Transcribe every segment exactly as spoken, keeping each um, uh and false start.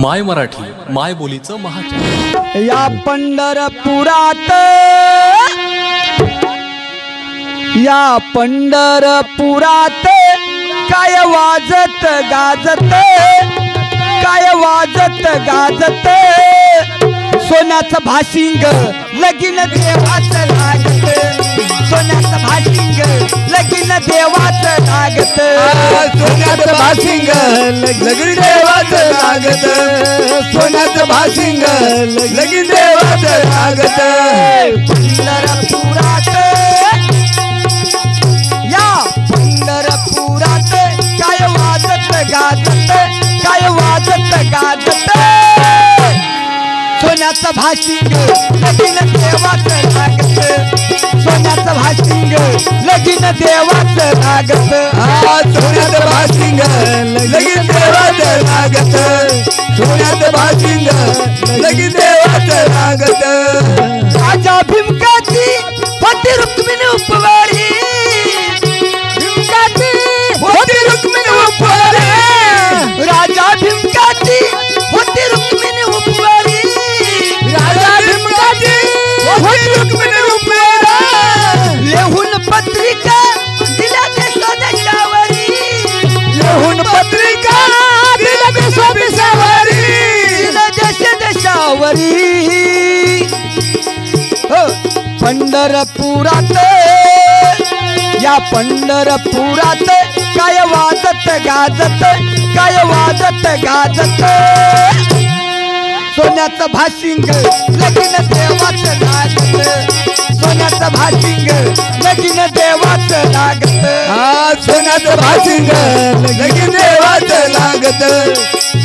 My Marathi माय बोलीचं महाचॅनल। या पंढरपुरात या पंढरपुरात काय वाजत गाजत काय वाजत गाजत सोन्याचं भाशिंग लगीन देवाचं लागत सोन्याचं भाशिंग लगीन देवाचं लागत सोन्याचं भाशिंग लगीन देवाचं लागत सोन्याचं भाशिंग लगीन देवाचं लागत पंढरपुरात या पंढरपुरात काय वाजत गाजत काय वाजत गाजत सोन्याचं भाशिंग लगीन देवाचं लागत सोन्याचं भाशिंग लगीन देवाचं लागत सोन्याचं भाशिंग लगीन देवाचं लागत सोन्याचं भाशिंग लगीन देवाचं लागत राजा भीमकाची होती रुक्मिणी उपवारी भीमकाची होती रुक्मिणी उपवारी राजा भीमकाची होती रुक्मिणी उपवारी लेहून पत्रिका दिला देशावरी लेहून पत्रिका दिला देशावरी दिला देश देशावरी पंढरपुरात या पंढरपुरात काय वाजत गाजत काय वाजत गाजत सोन्याचं भाशिंग लगीन देवाचं लागत सोन्याचं भाशिंग लगीन देवाचं लागत सोन्याचं भाशिंग लगीन देवाचं लागत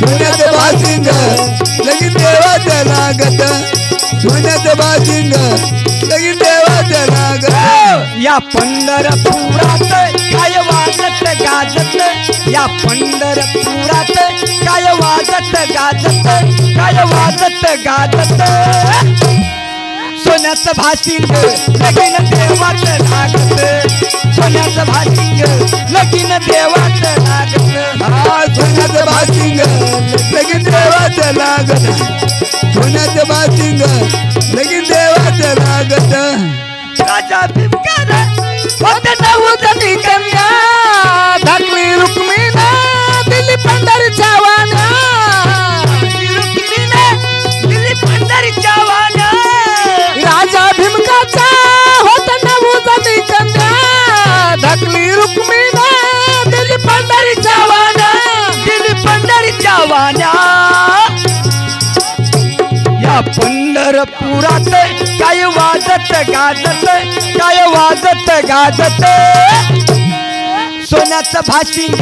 सोन्याचं भाशिंग लगीन देवाचं लागत सोन्याचं भाशिंग लगीन देवाचं लागत या पंढरपुरात काय वाजत गाजत या पंढरपुरात काय वाजत गाजत काय वाजत गाजत सोन्याचं भाशिंग लगीन देवाचं लागत सोन्याचं भाशिंग लगीन देवाचं लागत सोन्याचं भाशिंग लगीन देवाचं लागत सोन्याचं भाशिंग लगीन देवाचं लागत राजा भीमकर होते नऊ जणी कन्या धाकली रुक्मिणी दिली पंढरीच्या राजा भीमकाचा होता नऊ जणी कन्या धाकली रुक्मिणी दिली पंढरीच्या वाण्या दिली पंढरीच्या वाण्या या पंढरपुरात काय वाजत गाजत काय वाजत गाजत सोन्याचं भाशिंग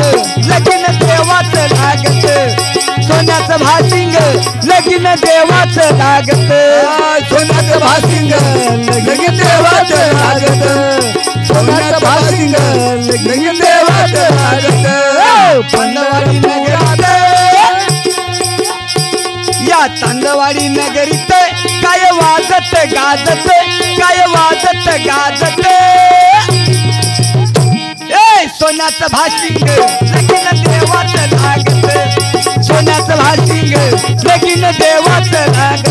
लगीन देवाचं लागत सोन्याचं भाशिंग लगीन देवाचं लागत सोन्याचं भाशिंग लगीन देवाचं लागत सोन्याचं भाशिंग लगीन देवाचं लागत तांदळवाडी नगरीत या तांदळवाडी नगरीत काय वाजत गाजत काय वाजत गाजत सोन्याचं भाशिंग लगीन देवाचं लागत सोन्याचं भाशिंग लगीन देवाचं लागत